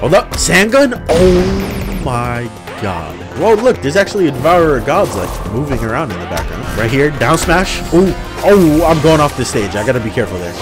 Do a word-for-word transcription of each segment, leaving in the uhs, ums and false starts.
Hold up, Sandgun? Oh my god. Whoa, look, there's actually a Devourer of Gods like moving around in the background. Right here, down smash. Oh, oh, I'm going off the stage. I gotta be careful there.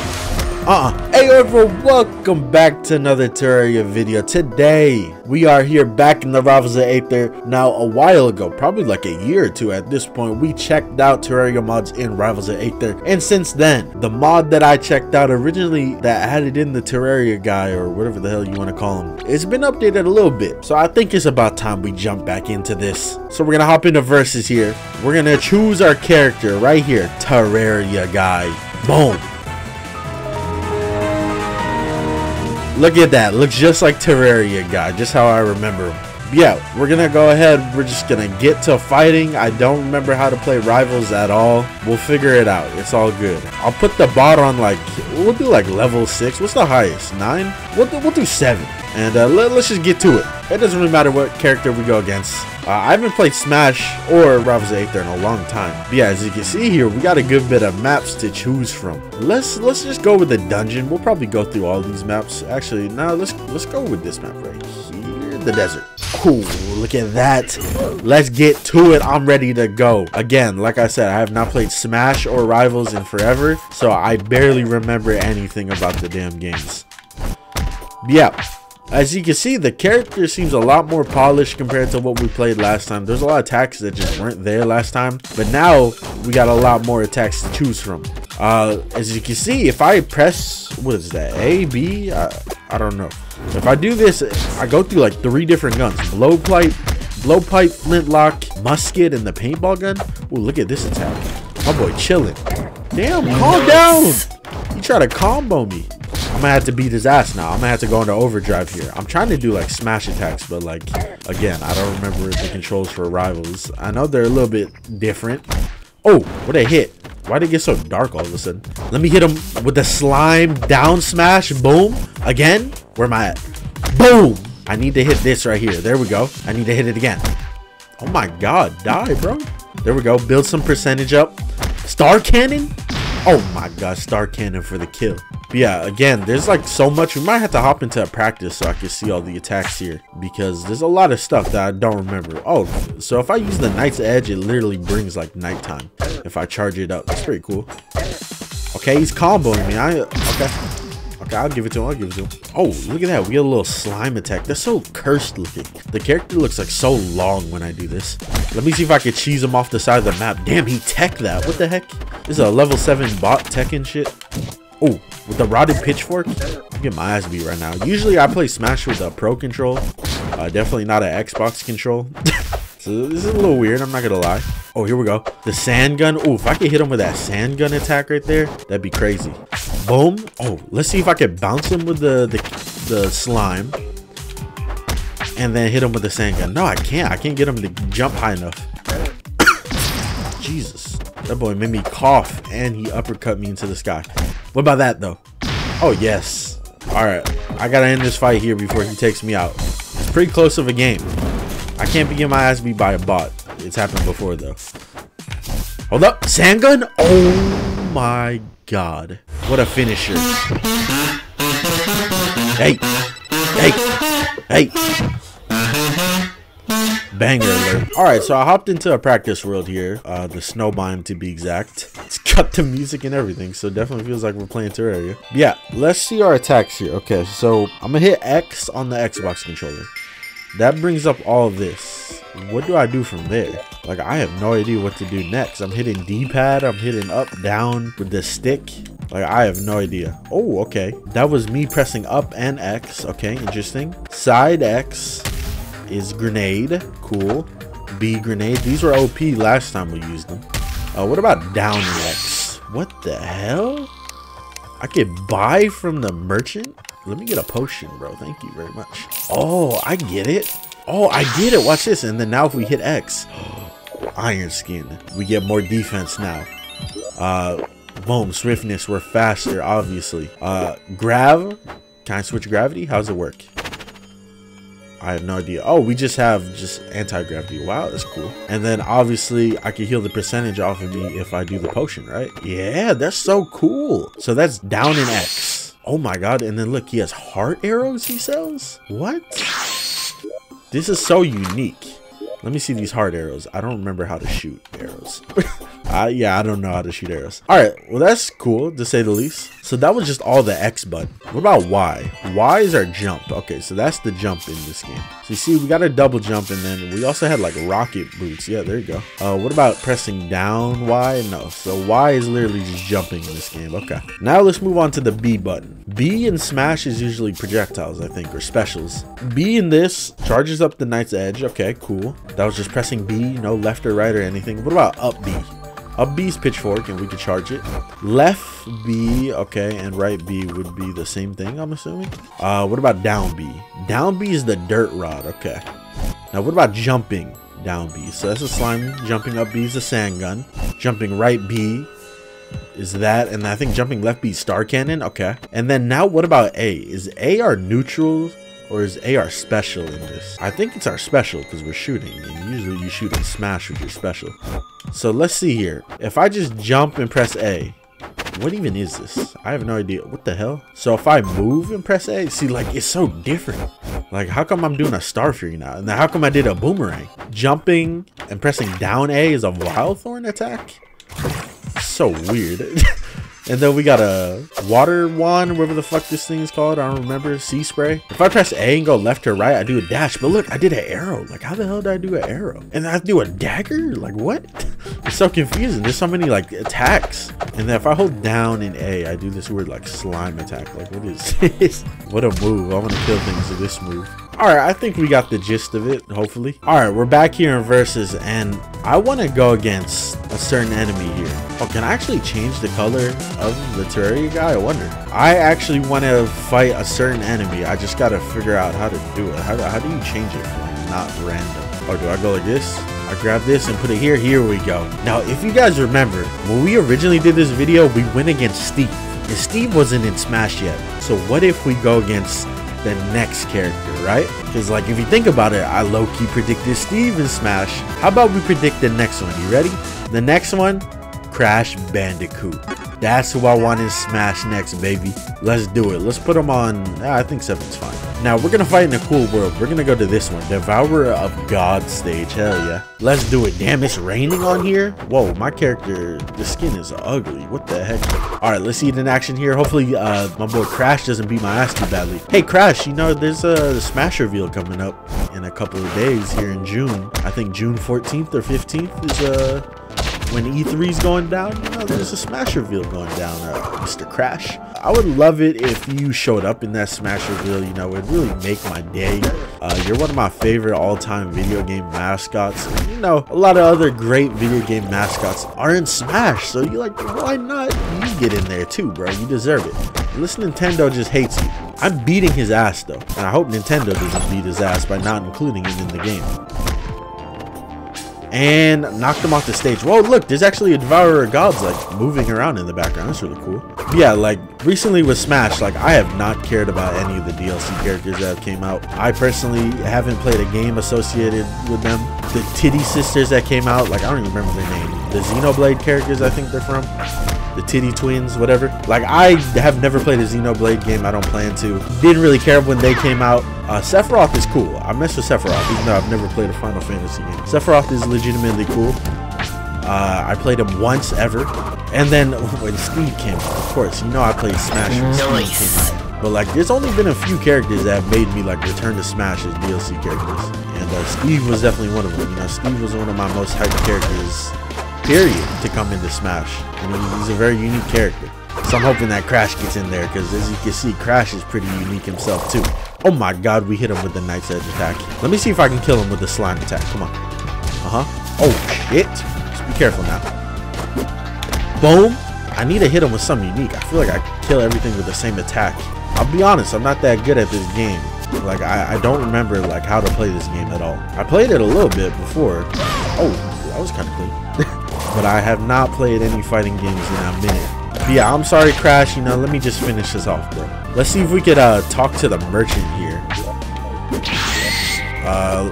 Uh-uh. Hey everyone, welcome back to another Terraria video. Today, we are here back in the Rivals of Aether. Now, a while ago, probably like a year or two at this point, we checked out Terraria mods in Rivals of Aether. And since then, the mod that I checked out originally that added in the Terraria guy or whatever the hell you want to call him, it's been updated a little bit. So I think it's about time we jump back into this. So we're going to hop into verses here. We're going to choose our character right here, Terraria guy. Boom. Look at that, looks just like Terraria guy, just how I remember him. Yeah, we're gonna go ahead, we're just gonna get to fighting. I don't remember how to play Rivals at all. We'll figure it out, it's all good. I'll put the bot on like, we'll do like level six. What's the highest, nine? We'll do, we'll do seven. And uh, let, let's just get to it. It doesn't really matter what character we go against. Uh, I haven't played Smash or Rivals of Aether in a long time. But yeah, as you can see here, we got a good bit of maps to choose from. Let's let's just go with the dungeon. We'll probably go through all these maps. Actually, no, let's let's go with this map right here, the desert. Cool, look at that. Let's get to it. I'm ready to go. Again, like I said, I have not played Smash or Rivals in forever, so I barely remember anything about the damn games. But yeah. As you can see, the character seems a lot more polished compared to what we played last time. There's a lot of attacks that just weren't there last time, but now we got a lot more attacks to choose from. Uh, as you can see, if I press, what is that, A, B? I, I don't know. If I do this, I go through like three different guns. Blowpipe, blowpipe, flintlock, musket, and the paintball gun. Ooh, look at this attack. My boy chilling. Damn, calm down. You try to combo me. I'm gonna have to beat his ass now. I'm gonna have to go into overdrive here. I'm trying to do like smash attacks, but like, again, I don't remember the controls for Rivals. I know they're a little bit different. Oh, what a hit. Why'd it get so dark all of a sudden? Let me hit him with the slime down smash. Boom. Again. Where am I at? Boom. I need to hit this right here. There we go. I need to hit it again. Oh my god. Die, bro. There we go. Build some percentage up. Star cannon. Oh my god, star cannon for the kill. But yeah, again, there's like so much. We might have to hop into a practice so I can see all the attacks here, because there's a lot of stuff that I don't remember. Oh, so if I use the Knight's Edge, it literally brings like nighttime if I charge it up. That's pretty cool. Okay, he's comboing me. I okay okay I'll give it to him. I'll give it to him. Oh, look at that, we get a little slime attack. That's so cursed looking. The character looks like so long when I do this. Let me see if I could cheese him off the side of the map. Damn, he tech that. What the heck. This is a level seven bot teching shit. Oh, with the rotted pitchfork? I'm getting my ass beat right now. Usually I play Smash with a pro control. Uh, definitely not an Xbox control. So this is a little weird, I'm not gonna lie. Oh, here we go. The sand gun. Oh, if I could hit him with that sand gun attack right there, that'd be crazy. Boom. Oh, let's see if I could bounce him with the, the, the slime. And then hit him with the sand gun. No, I can't. I can't get him to jump high enough. Jesus. That boy made me cough and he uppercut me into the sky. What about that though? Oh yes. All right, I gotta end this fight here before he takes me out. It's pretty close of a game. I can't be getting my ass beat by a bot. It's happened before though. Hold up, sandgun. Oh my god, what a finisher. Hey, hey, hey. Banger alert. All right, so I hopped into a practice world here, uh, the snow biome to be exact. It's got the music and everything, so it definitely feels like we're playing Terraria. But yeah, let's see our attacks here. Okay, so I'm gonna hit X on the Xbox controller. That brings up all this. What do I do from there? Like, I have no idea what to do next. I'm hitting D-pad, I'm hitting up, down with the stick. Like, I have no idea. Oh, okay. That was me pressing up and X. Okay, interesting. Side X is grenade. Cool. B grenade. These were O P last time we used them. Uh, what about down X? What the hell? I could buy from the merchant? Let me get a potion, bro. Thank you very much. Oh, I get it. Oh, I get it. Watch this. And then now if we hit X, iron skin. We get more defense now. Uh, boom. Swiftness. We're faster, obviously. Uh, grav. Can I switch gravity? How's it work? I have no idea. Oh, we just have just anti-gravity. Wow, that's cool. And then obviously I can heal the percentage off of me if I do the potion, right? Yeah, that's so cool. So that's down in X. Oh my god, and then look, he has heart arrows he sells? What? This is so unique. Let me see these heart arrows. I don't remember how to shoot arrows. uh, yeah, I don't know how to shoot arrows. All right, well, that's cool to say the least. So that was just all the X button. What about Y? Y is our jump. Okay, so that's the jump in this game. So you see, we got a double jump, and then we also had like rocket boots. Yeah, there you go. Uh, what about pressing down Y? No, so Y is literally just jumping in this game. Okay, now let's move on to the B button. B in Smash is usually projectiles, I think, or specials. B in this charges up the Knight's Edge. Okay, cool. That was just pressing B, no left or right or anything. What about up B? Up B's pitchfork and we could charge it. Left B, okay, and right B would be the same thing, I'm assuming. Uh, what about down B? Down B is the dirt rod, okay. Now what about jumping down B? So that's a slime. Jumping up B is the sand gun. Jumping right B is that, and I think jumping left B is star cannon, okay. And then now what about A? Is A our neutral? Or is A our special in this? I think it's our special because we're shooting, and usually you shoot and smash with your special. So let's see here. If I just jump and press A, what even is this? I have no idea. What the hell? So if I move and press A, see, like, it's so different. Like, how come I'm doing a star fury now? And then how come I did a boomerang? Jumping and pressing down A is a wild thorn attack? So weird. And then we got a water wand, whatever the fuck this thing is called. I don't remember. Sea spray. If I press A and go left or right, I do a dash. But look, I did an arrow. Like, how the hell did I do an arrow? And I do a dagger? Like, what? It's so confusing. There's so many, like, attacks. And then if I hold down in A, I do this weird, like, slime attack. Like, what is this? What a move. I want to kill things with this move. All right, I think we got the gist of it, hopefully. All right, we're back here in Versus, and I want to go against a certain enemy here. Oh, can I actually change the color of the Terraria guy? I wonder. I actually want to fight a certain enemy. I just got to figure out how to do it. How, how do you change it from, like, not random? Or do I go like this? I grab this and put it here. Here we go. Now, if you guys remember, when we originally did this video, we went against Steve. And Steve wasn't in Smash yet. So what if we go against the next character, right? Because, like, if you think about it, I low-key predicted Steve in Smash. How about we predict the next one? You ready? The next one, Crash Bandicoot. That's who I want in Smash next, baby. Let's do it. Let's put him on. I think seven's fine. Now we're gonna fight in a cool world. We're gonna go to this one, Devourer of Gods stage. Hell yeah, let's do it. Damn, it's raining on here. Whoa, my character, the skin is ugly. What the heck? All right, let's see it in action here. Hopefully uh my boy Crash doesn't beat my ass too badly. Hey Crash, you know there's a Smash reveal coming up in a couple of days here in June. I think June fourteenth or fifteenth is uh when E three's going down. You know, there's a Smash reveal going down, uh, Mister Crash. I would love it if you showed up in that Smash reveal. You know, it'd really make my day. Uh, you're one of my favorite all-time video game mascots. And, you know, a lot of other great video game mascots are in Smash, so you're like, why not? You get in there too, bro. You deserve it. Unless Nintendo just hates you. I'm beating his ass, though, and I hope Nintendo doesn't beat his ass by not including him in the game. And knocked him off the stage. Whoa, look, there's actually a Devourer of Gods, like, moving around in the background. That's really cool. But yeah, like, recently with Smash, like, I have not cared about any of the D L C characters that came out. I personally haven't played a game associated with them. The Titty Sisters that came out, like, I don't even remember their name. The Xenoblade characters, I think they're from. The Titty Twins, whatever. Like, I have never played a Xenoblade game. I don't plan to. Didn't really care when they came out. Uh, Sephiroth is cool. I mess with Sephiroth, even though I've never played a Final Fantasy game. Sephiroth is legitimately cool. Uh, I played him once ever. And then when Steve came out, of course, you know I played Smash when Steve came out. But, like, there's only been a few characters that have made me, like, return to Smash as D L C characters. And uh, Steve was definitely one of them. You know, Steve was one of my most hyped characters, period, to come into Smash. I mean, he's a very unique character. So I'm hoping that Crash gets in there, because as you can see, Crash is pretty unique himself, too. Oh my god, we hit him with the Knight's Edge attack. Let me see if I can kill him with the slime attack. Come on. Uh-huh. Oh, shit. Just be careful now. Boom. I need to hit him with something unique. I feel like I kill everything with the same attack. I'll be honest, I'm not that good at this game. Like, I, I don't remember, like, how to play this game at all. I played it a little bit before. Oh, that was kind of clean. But I have not played any fighting games in a minute. But yeah, I'm sorry, Crash. You know, let me just finish this off, bro. Let's see if we could uh, talk to the merchant here. Uh,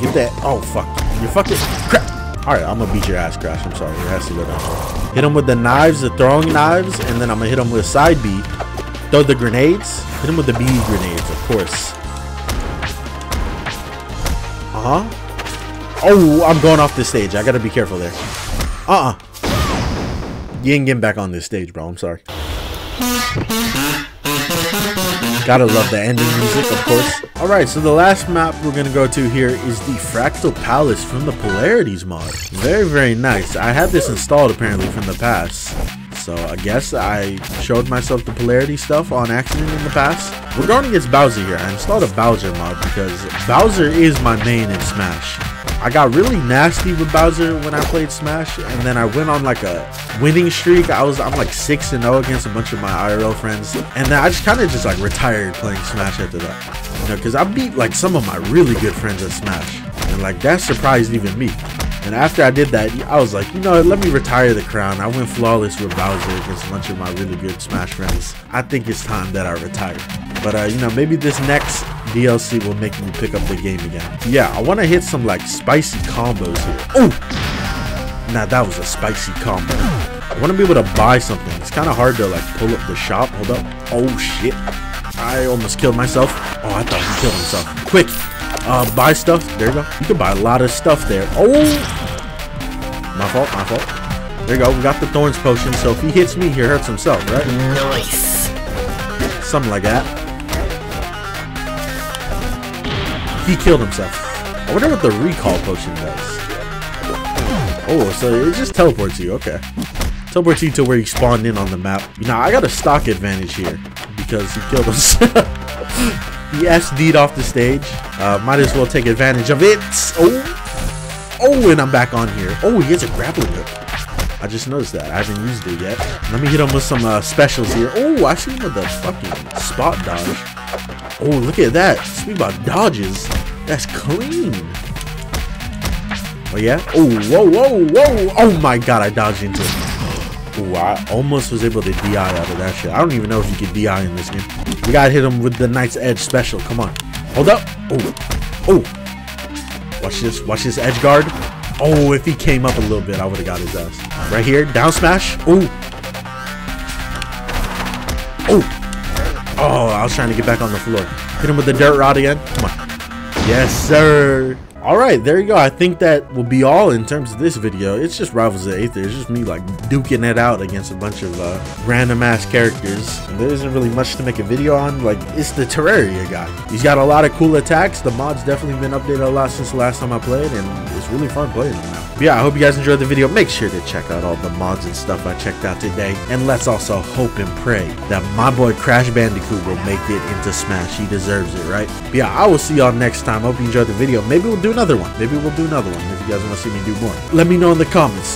get that. Oh, fuck. You're fucking crap. All right, I'm going to beat your ass, Crash. I'm sorry. Your ass to go down. Hit him with the knives, the throwing knives, and then I'm going to hit him with side B. Throw the grenades. Hit him with the B grenades, of course. Uh huh. Oh, I'm going off this stage. I gotta be careful there. Uh uh. You ain't getting back on this stage, bro. I'm sorry. Gotta love the ending music, of course. Alright, so the last map we're gonna go to here is the Fractal Palace from the Polarities mod. Very, very nice. I had this installed apparently from the past. So I guess I showed myself the polarity stuff on accident in the past. We're going against Bowser here. I installed a Bowser mod because Bowser is my main in Smash. I got really nasty with Bowser when I played Smash, and then I went on like a winning streak. I was I'm like six and zero against a bunch of my I R L friends, and then I just kind of just like retired playing Smash after that, you know, because I beat like some of my really good friends at Smash, and like that surprised even me. And after I did that, I was like, you know, let me retire the crown. I went flawless with Bowser against a bunch of my really good Smash friends. I think it's time that I retire. But, uh, you know, maybe this next D L C will make me pick up the game again. Yeah, I want to hit some, like, spicy combos here. Oh! Now, that was a spicy combo. I want to be able to buy something. It's kind of hard to, like, pull up the shop. Hold up. Oh, shit. I almost killed myself. Oh, I thought he killed himself. Quick. Uh, buy stuff. There you go. You can buy a lot of stuff there. Oh! My fault, my fault. There you go. We got the Thorns Potion, so if he hits me, he hurts himself, right? Nice. Something like that. He killed himself. I wonder what the Recall Potion does. Oh, so it just teleports you. Okay. Teleports you to where you spawned in on the map. You know, I got a stock advantage here because he killed himself. He S D'd off the stage. Uh, might as well take advantage of it. Oh, oh, and I'm back on here. Oh, he gets a grappling hook. I just noticed that. I haven't used it yet. Let me hit him with some uh, specials here. Oh, I see him with the fucking spot dodge. Oh, look at that. Speak about dodges. That's clean. Oh, yeah. Oh, whoa, whoa, whoa. Oh, my God. I dodged into it. Ooh, I almost was able to D I out of that shit. I don't even know if you can D I in this game. We gotta hit him with the Knight's Edge special. Come on. Hold up. Oh. Oh. Watch this. Watch this edge guard. Oh, if he came up a little bit, I would have got his ass. Right here. Down smash. Oh. Oh. Oh, I was trying to get back on the floor. Hit him with the dirt rod again. Come on. Yes, sir. All right, there you go. I think that will be all in terms of this video. It's just Rivals of Aether. It's just me like duking it out against a bunch of uh, random ass characters. And there isn't really much to make a video on. Like, it's the Terraria guy. He's got a lot of cool attacks. The mod's definitely been updated a lot since the last time I played, and it's really fun playing them now. But yeah, I hope you guys enjoyed the video. Make sure to check out all the mods and stuff I checked out today. And let's also hope and pray that my boy Crash Bandicoot will make it into Smash. He deserves it, right? But yeah, I will see y'all next time. I hope you enjoyed the video. Maybe we'll do another one. Maybe we'll do another one if you guys want to see me do more. Let me know in the comments.